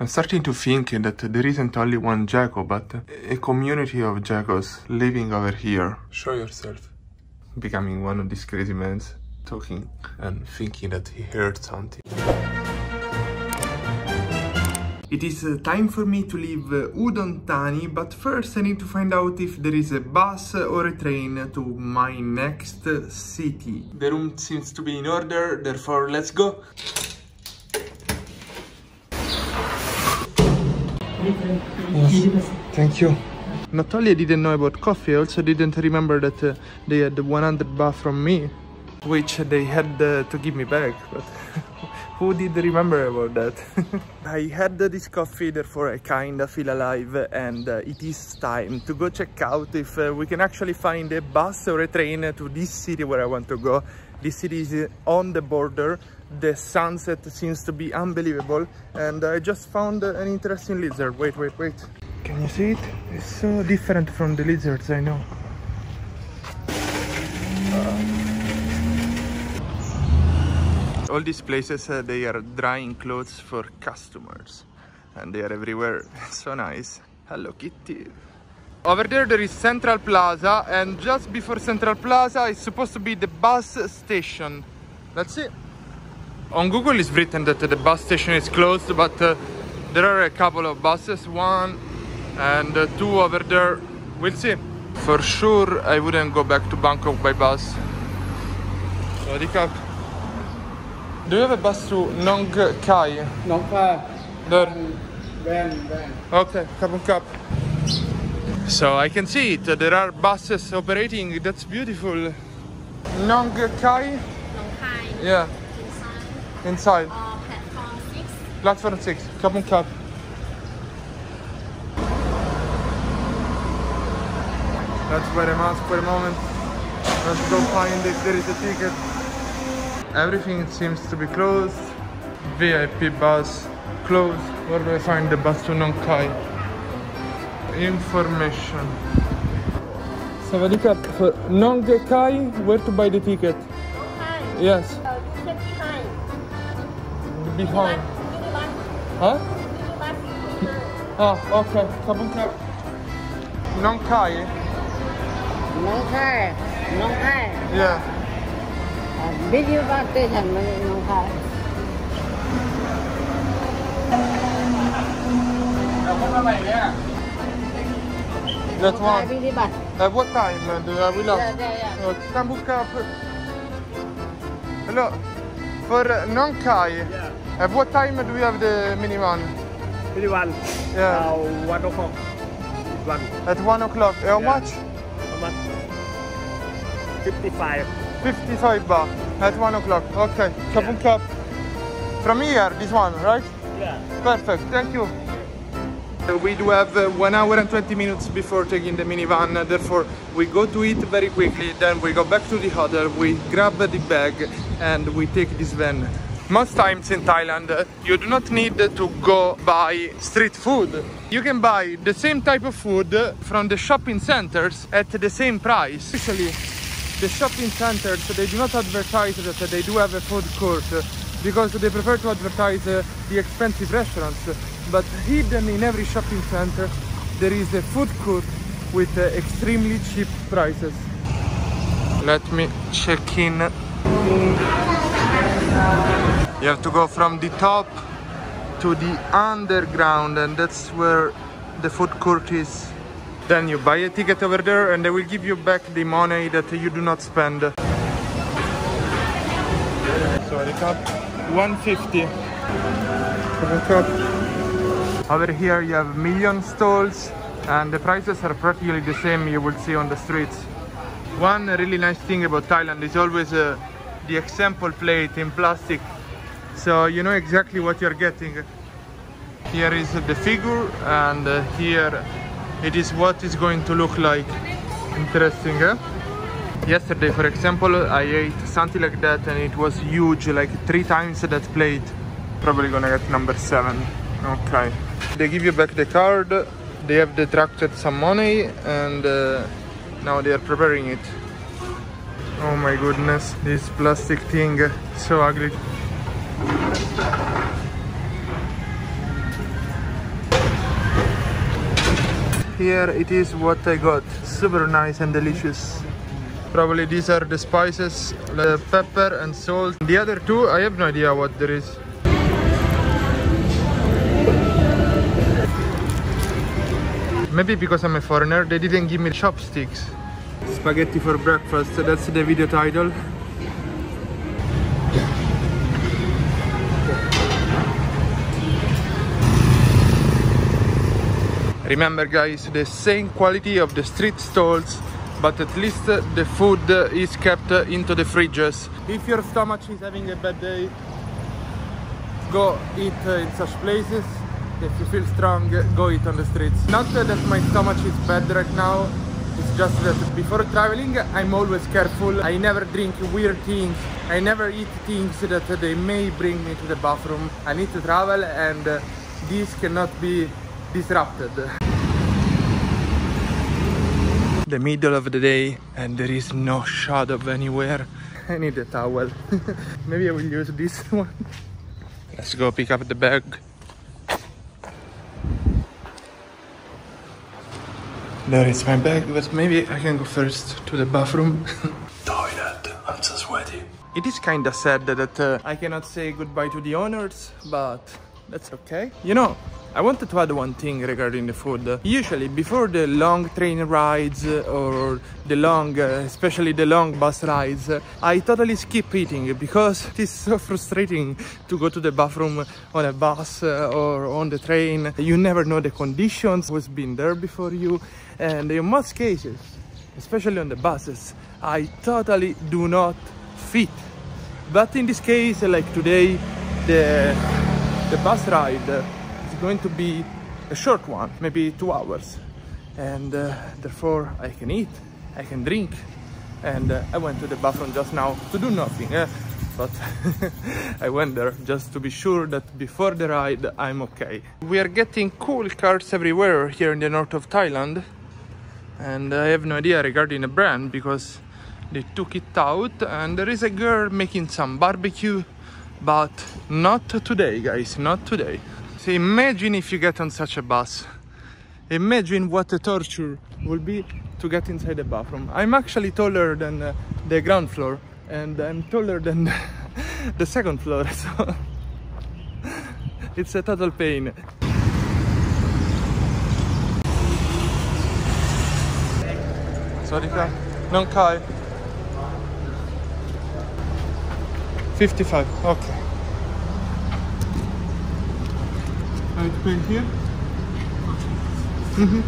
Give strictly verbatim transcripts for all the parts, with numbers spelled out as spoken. I'm starting to think that there isn't only one Jaco, but a community of Jacos living over here. Show yourself. Becoming one of these crazy men, talking and thinking that he heard something. It is uh, time for me to leave uh, Udon Thani, but first I need to find out if there is a bus or a train to my next uh, city. The room seems to be in order, therefore let's go! Yes. Thank you. Not only I didn't know about coffee, I also didn't remember that uh, they had one hundred baht from me, which they had uh, to give me back, but who did remember about that? I had uh, this coffee, therefore I kinda feel alive, and uh, it is time to go check out if uh, we can actually find a bus or a train to this city where I want to go. This city is on the border, the sunset seems to be unbelievable, and I just found an interesting lizard. Wait, wait, wait. Can you see it? It's so different from the lizards, I know. All these places, uh, they are drying clothes for customers, and they are everywhere. So nice. Hello Kitty. Over there there is Central Plaza, and just before Central Plaza is supposed to be the bus station. Let's see. On Google it's written that the bus station is closed, but uh, there are a couple of buses, one and uh, two over there. We'll see. For sure I wouldn't go back to Bangkok by bus. So recap. Do you have a bus to Nong Khai? Nong Khai. There. Van, van. Okay, cup and cup. So I can see it. There are buses operating. That's beautiful. Nong Khai? Nong Khai. Yeah. Inside. Inside. Uh, platform six. Platform six. Cup and cup. Let's wear a mask for a moment. Let's go find if there is a ticket. Everything seems to be closed. V I P bus closed. Where do I find the bus to Nong Khai? Information. So I look up for Nong Khai, where to buy the ticket? Nong Khai? Yes. Uh, ticket behind. Behind? Minibus. Huh? Minibus. Ah, okay. Come on. Nong Khai? Nong Khai. Nong Khai. Yeah. Video bus station, Nong Khai. That one. At what time do I will have? Come book up. Hello. For Nong Khai, at what time do we have the minivan? Minivan. Yeah. Uh, one o'clock. One. At one o'clock. How much? How much? Fifty-five. fifty-five baht at one o'clock. Okay, cup and cup. From here, this one, right? Yeah. Perfect, thank you. We do have uh, one hour and twenty minutes before taking the minivan, therefore we go to eat very quickly, then we go back to the hotel, we grab the bag and we take this van. Most times in Thailand, uh, you do not need to go buy street food. You can buy the same type of food from the shopping centers at the same price. Actually, the shopping centers, they do not advertise that they do have a food court because they prefer to advertise uh, the expensive restaurants. But hidden in every shopping center, there is a food court with uh, extremely cheap prices. Let me check in. You have to go from the top to the underground, and that's where the food court is. Then you buy a ticket over there and they will give you back the money that you do not spend. So the cup, one fifty. The cup. Over here you have million stalls and the prices are practically the same you will see on the streets. One really nice thing about Thailand is always uh, the example plate in plastic. So you know exactly what you're getting. Here is the figure and uh, here it is what it's going to look like. Interesting, eh? Yesterday, for example, I ate something like that and it was huge, like three times that plate. Probably gonna get number seven. Okay. They give you back the card, they have deducted some money and uh, now they are preparing it. Oh my goodness, this plastic thing, so ugly. here it is what I got. Super nice and delicious. Probably these are the spices, the pepper and salt. The other two, I have no idea what there is. Maybe because I'm a foreigner, they didn't give me chopsticks. Spaghetti for breakfast, that's the video title. Remember guys, the same quality of the street stalls, but at least the food is kept into the fridges. If your stomach is having a bad day, go eat in such places. If you feel strong, go eat on the streets. Not that my stomach is bad right now, it's just that before traveling I'm always careful. I never drink weird things, I never eat things that they may bring me to the bathroom. I need to travel and this cannot be disrupted. The middle of the day and there is no shadow anywhere. I need a towel. Maybe I will use this one. Let's go pick up the bag. There is my bag, but maybe I can go first to the bathroom. Toilet, I'm so sweaty. It is kinda sad that uh, I cannot say goodbye to the owners, but that's okay. You know, I wanted to add one thing regarding the food. Usually, before the long train rides or the long, uh, especially the long bus rides, I totally skip eating because it is so frustrating to go to the bathroom on a bus or on the train. You never know the conditions, who's been there before you, and in most cases, especially on the buses, I totally do not fit. But in this case, like today, the, the bus ride, going to be a short one, maybe two hours, and uh, therefore I can eat, I can drink, and uh, I went to the bathroom just now to do nothing, eh? But I went there just to be sure that before the ride I'm okay. We are getting cool cars everywhere here in the north of Thailand, and I have no idea regarding the brand because they took it out, and there is a girl making some barbecue, but not today guys, not today. So imagine if you get on such a bus. Imagine what a torture will be to get inside the bathroom. I'm actually taller than uh, the ground floor, and I'm taller than the second floor, so it's a total pain. Sorry, Nong Khai. fifty-five, okay. I have to pay here. Mm-hmm.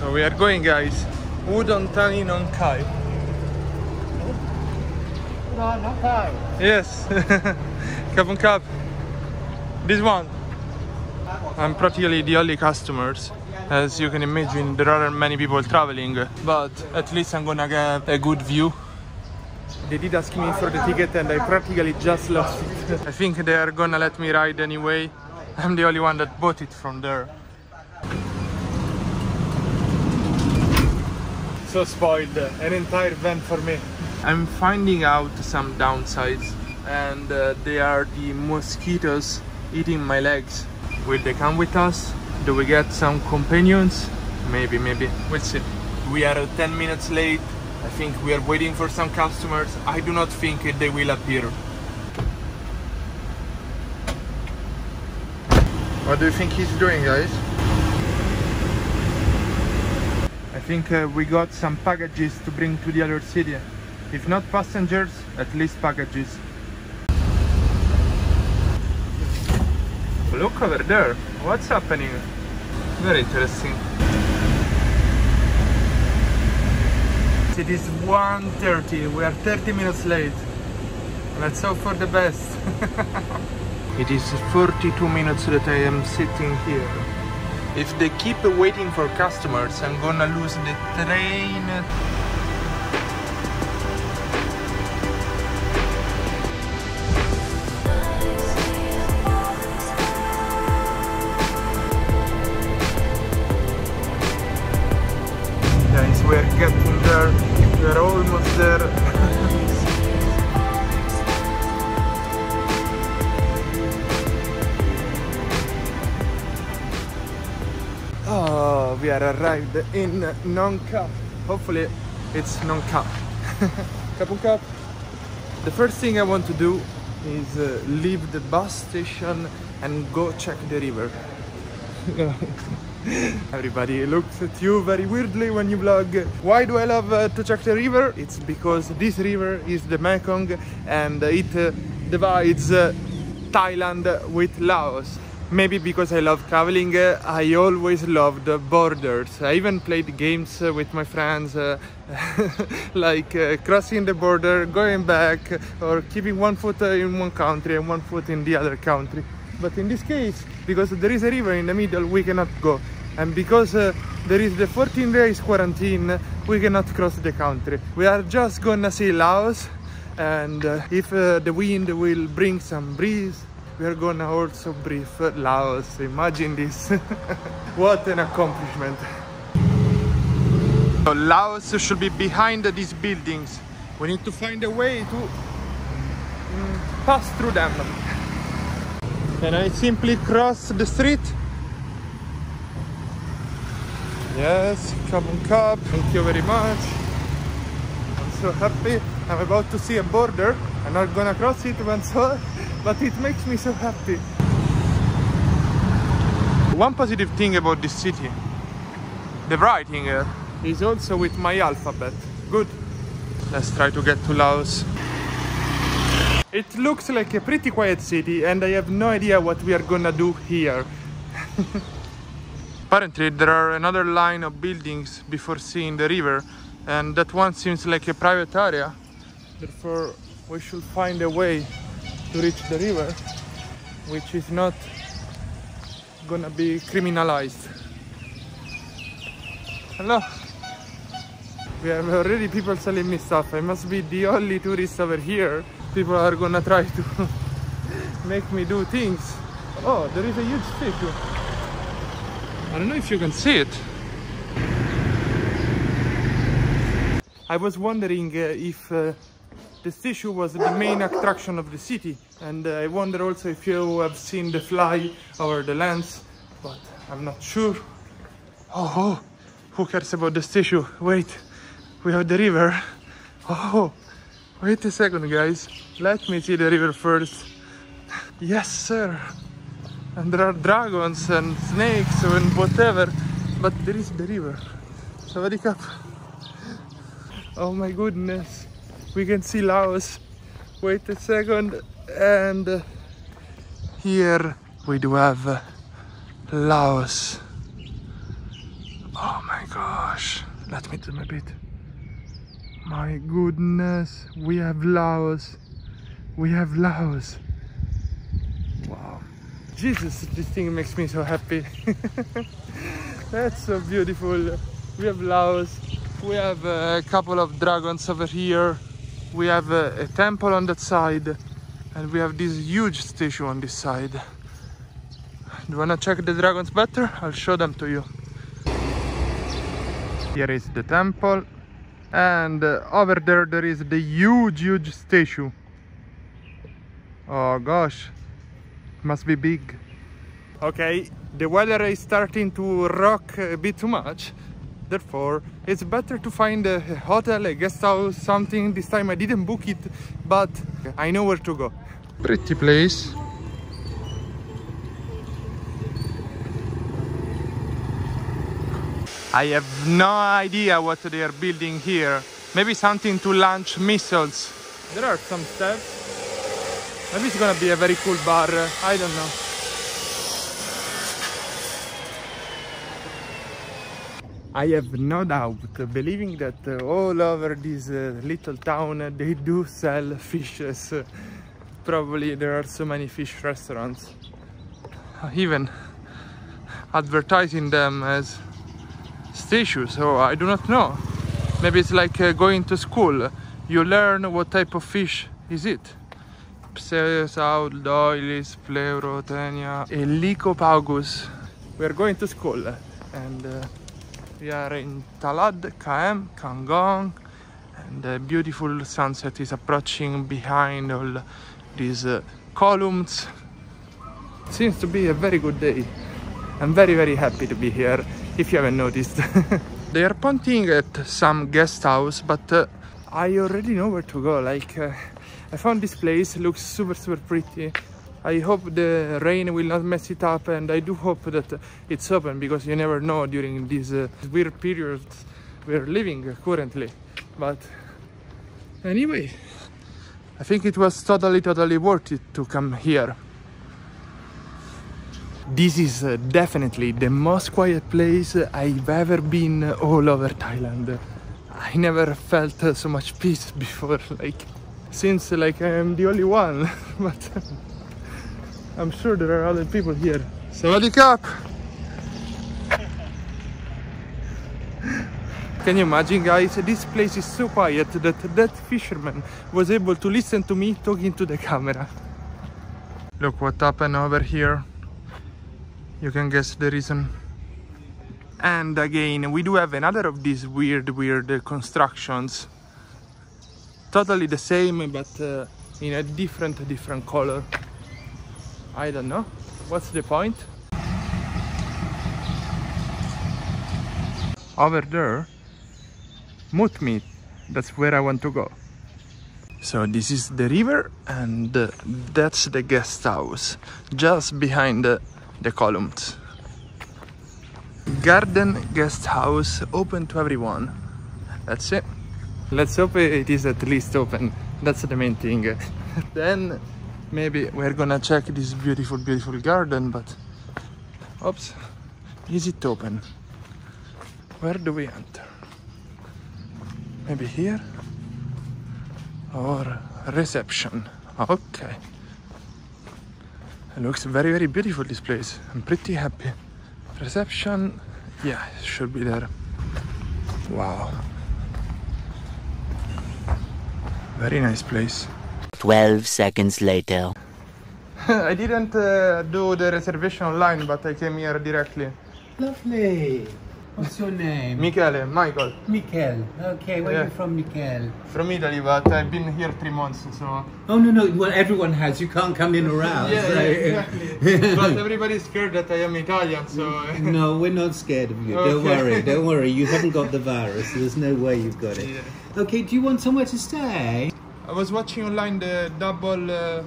So we are going, guys. Udon Thani Nong Khai. Udon Nong Khai. Yes. Cup on cup. This one. I'm practically the only customers. As you can imagine, there aren't many people traveling, but at least I'm gonna get a good view. They did ask me for the ticket and I practically just lost it. I think they are gonna let me ride anyway. I'm the only one that bought it from there. So spoiled, an entire van for me. I'm finding out some downsides, and uh, they are the mosquitoes eating my legs. Will they come with us? Do we get some companions? Maybe, maybe. We'll see. We are ten minutes late. I think we are waiting for some customers. I do not think they will appear. What do you think he's doing, guys? I think uh, we got some packages to bring to the other city. If not passengers, at least packages. Look over there. What's happening? Very interesting. It is one thirty, we are thirty minutes late. Let's hope for the best. It is forty-two minutes that I am sitting here. If they keep waiting for customers, I'm gonna lose the train. We're almost there. we are arrived in Nong Khai. Hopefully it's Nong Khai. Kapung Kap. The first thing I want to do is uh, leave the bus station and go check the river. Everybody looks at you very weirdly when you vlog. Why do I love uh, to check the river? It's because this river is the Mekong and it uh, divides uh, Thailand with Laos. Maybe because I love traveling, uh, I always loved uh, borders. I even played games uh, with my friends uh, like uh, crossing the border, going back, or keeping one foot in one country and one foot in the other country. But in this case, because there is a river in the middle, we cannot go. And because uh, there is the fourteen days quarantine, we cannot cross the country. We are just gonna see Laos, and uh, if uh, the wind will bring some breeze, we are gonna also brief Laos. Imagine this. What an accomplishment. So Laos should be behind these buildings. We need to find a way to mm, pass through them. Can I simply cross the street? Yes, come on, cup. Thank you very much. I'm so happy. I'm about to see a border. I'm not gonna cross it once more, but it makes me so happy. One positive thing about this city, the writing here is also with my alphabet. Good. Let's try to get to Laos. It looks like a pretty quiet city and I have no idea what we are gonna do here. Apparently there are another line of buildings before seeing the river, and that one seems like a private area. Therefore we should find a way to reach the river, which is not gonna be criminalized. Hello! We have already people selling me stuff. I must be the only tourist over here. People are gonna try to make me do things. Oh, there is a huge statue. I don't know if you can see it. I was wondering uh, if uh, the statue was the main attraction of the city, and uh, I wonder also if you have seen the fly over the lens, but I'm not sure. Oh, oh, who cares about the statue? Wait, we have the river. Oh, wait a second, guys. Let me see the river first. Yes, sir. And there are dragons and snakes and whatever, but there is the river. Sawadee Kap. Oh my goodness. We can see Laos. Wait a second, and here we do have Laos. Oh my gosh, let me zoom a bit. My goodness, we have Laos. We have Laos. Wow. Jesus, this thing makes me so happy. That's so beautiful. We have Laos. We have a couple of dragons over here. We have a, a temple on that side, and we have this huge statue on this side. Do you wanna check the dragons better? I'll show them to you. Here is the temple, and uh, over there there is the huge, huge statue. Oh gosh, must be big. Okay, the weather is starting to rock a bit too much. Therefore, it's better to find a hotel, a guest house, something. This time I didn't book it, but I know where to go. Pretty place. I have no idea what they are building here. Maybe something to launch missiles. There are some steps. Maybe it's gonna be a very cool bar. I don't know. I have no doubt, believing that uh, all over this uh, little town uh, they do sell fishes. Uh, probably there are so many fish restaurants. Uh, even advertising them as statues, so I do not know. Maybe it's like uh, going to school. You learn what type of fish is it. Pseudosaur, Doilis, Pleurotenia, Helicopagus. We are going to school, and uh, we are in Talad Kaem Kangong, and the beautiful sunset is approaching behind all these uh, columns. It seems to be a very good day. I'm very very happy to be here. if you haven't noticed. They are pointing at some guest house, but uh, I already know where to go. Like, uh, I found this place, looks super super pretty. I hope the rain will not mess it up, and I do hope that it's open, because you never know during these uh, weird periods we're living currently. But anyway, I think it was totally totally worth it to come here. This is uh, definitely the most quiet place I've ever been all over Thailand. I never felt uh, so much peace before, like, since like I'm the only one. But I'm sure there are other people here. Sawadee Kap! Can you imagine, guys? This place is so quiet that that fisherman was able to listen to me talking to the camera. Look what happened over here. You can guess the reason. And again, we do have another of these weird, weird constructions. Totally the same, but uh, in a different, different color. I don't know. What's the point? Over there, mut meat. That's where I want to go. So this is the river, and uh, that's the guest house, just behind the the columns. Garden guest house, open to everyone. That's it. Let's hope it is at least open. That's the main thing. Then maybe we're gonna check this beautiful beautiful garden, but oops, is it open? Where do we enter? Maybe here or reception. Okay. It looks very very beautiful, this place. I'm pretty happy. Reception, yeah, it should be there. Wow, very nice place. Twelve seconds later. I didn't uh, do the reservation online, but I came here directly. Lovely. What's your name? Michele, Michael. Michele, okay, where yeah. Are you from, Michele? From Italy, but I've been here three months, so... Oh, no, no, well, everyone has, you can't come in around. Yeah, right? Yeah, exactly. But everybody's scared that I am Italian, so... No, we're not scared of you, okay. Don't worry, don't worry, you haven't got the virus, there's no way you've got it. Yeah. Okay, do you want somewhere to stay? I was watching online the double... Uh,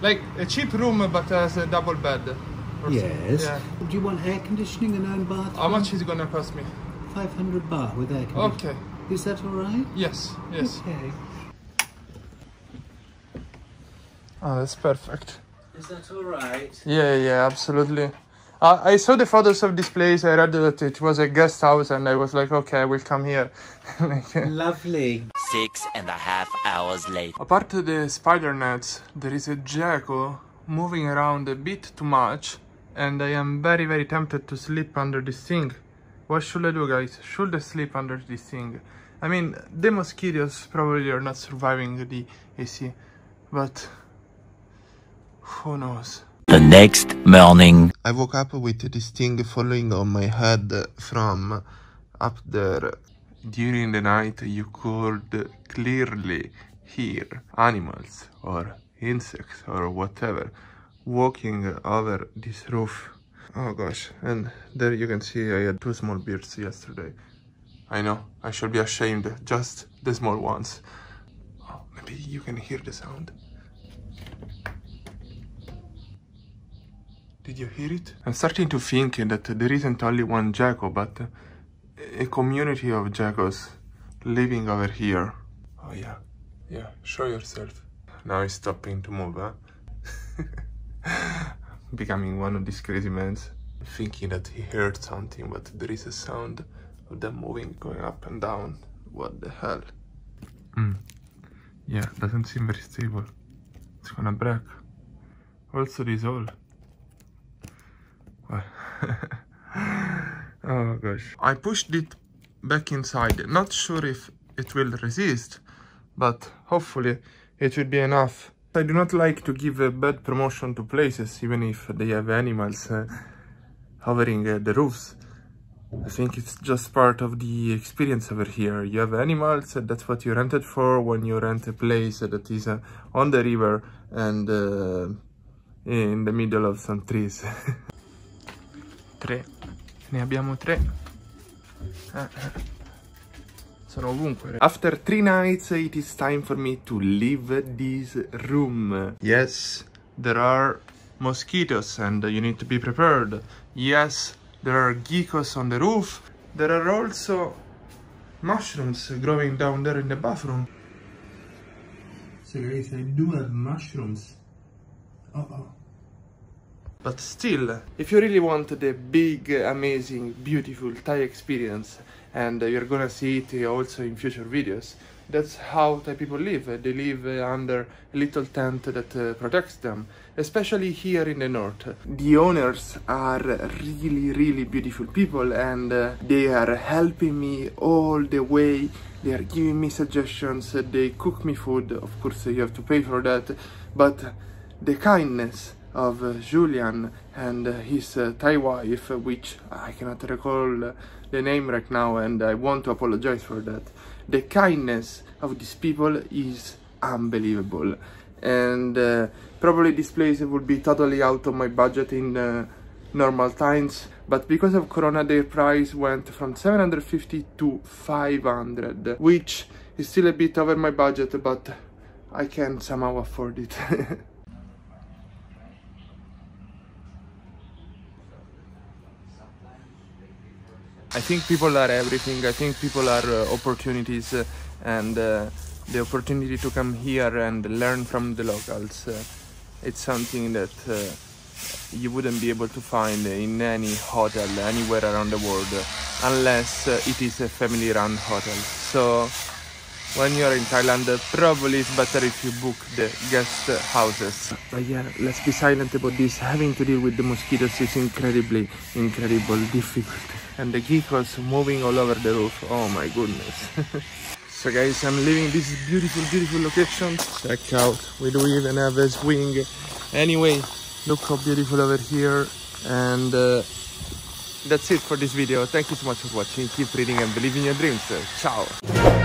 like, a cheap room, but as a double bed. Yes. Yeah. Do you want air conditioning and own bathroom? How much is it gonna cost me? five hundred baht with air conditioning. Okay. Is that all right? Yes. Yes. Okay. Oh, that's perfect. Is that all right? Yeah. Yeah. Absolutely. Uh, I saw the photos of this place. I read that it was a guest house, and I was like, okay, I will come here. Like, lovely. Six and a half hours later. Apart from the spider nets, there is a gecko moving around a bit too much. And I am very very tempted to sleep under this thing. What should I do, guys? Should I sleep under this thing? I mean, the mosquitoes probably are not surviving the A C, but who knows? The next morning, I woke up with this thing following on my head from up there. During the night, you could clearly hear animals or insects or whatever walking over this roof. Oh gosh. And there you can see I had two small beards yesterday. I know, I should be ashamed, just the small ones. Oh, maybe you can hear the sound. Did you hear it? I'm starting to think that there isn't only one gecko, but a community of geckos living over here. Oh yeah, yeah, show yourself. Now it's stopping to move, huh? Becoming one of these crazy men, thinking that he heard something, but there is a sound of them moving, going up and down. What the hell? Mm. Yeah, doesn't seem very stable. It's gonna break. Also this hole. Well. Oh gosh. I pushed it back inside, not sure if it will resist, but hopefully it will be enough. I do not like to give a bad promotion to places, even if they have animals uh, hovering uh, the roofs. I think it's just part of the experience over here. You have animals, uh, that's what you rented for when you rent a place uh, that is uh, on the river and uh, in the middle of some trees. Tre. Ne abbiamo tre. Sono ovunque. After three nights, it is time for me to leave this room. Yes, there are mosquitoes and you need to be prepared. Yes, there are geckos on the roof. There are also mushrooms growing down there in the bathroom. So guys, I do have mushrooms. Uh-oh. But still, if you really want the big, amazing, beautiful Thai experience, and you're gonna see it also in future videos, that's how Thai people live. They live under a little tent that uh, protects them, especially here in the north. The owners are really, really beautiful people, and uh, they are helping me all the way. They are giving me suggestions, they cook me food, of course you have to pay for that, but the kindness of uh, Julian and uh, his uh, Thai wife, which I cannot recall uh, the name right now, and I want to apologize for that. The kindness of these people is unbelievable, and uh, probably this place would be totally out of my budget in uh, normal times, but because of Corona their price went from seven hundred fifty to five hundred, which is still a bit over my budget, but I can somehow afford it. I think people are everything. I think people are uh, opportunities, uh, and uh, the opportunity to come here and learn from the locals. Uh, it's something that uh, you wouldn't be able to find in any hotel anywhere around the world, uh, unless uh, it is a family-run hotel. So when you're in Thailand, uh, probably it's better if you book the guest houses. But yeah, let's be silent about this. Having to deal with the mosquitoes is incredibly, incredibly difficult. And the geckos moving all over the roof. Oh my goodness. So guys, I'm leaving this beautiful, beautiful location. Check out, we do even have a swing. Anyway, look how beautiful over here. And uh, that's it for this video. Thank you so much for watching. Keep reading and believe in your dreams. Ciao.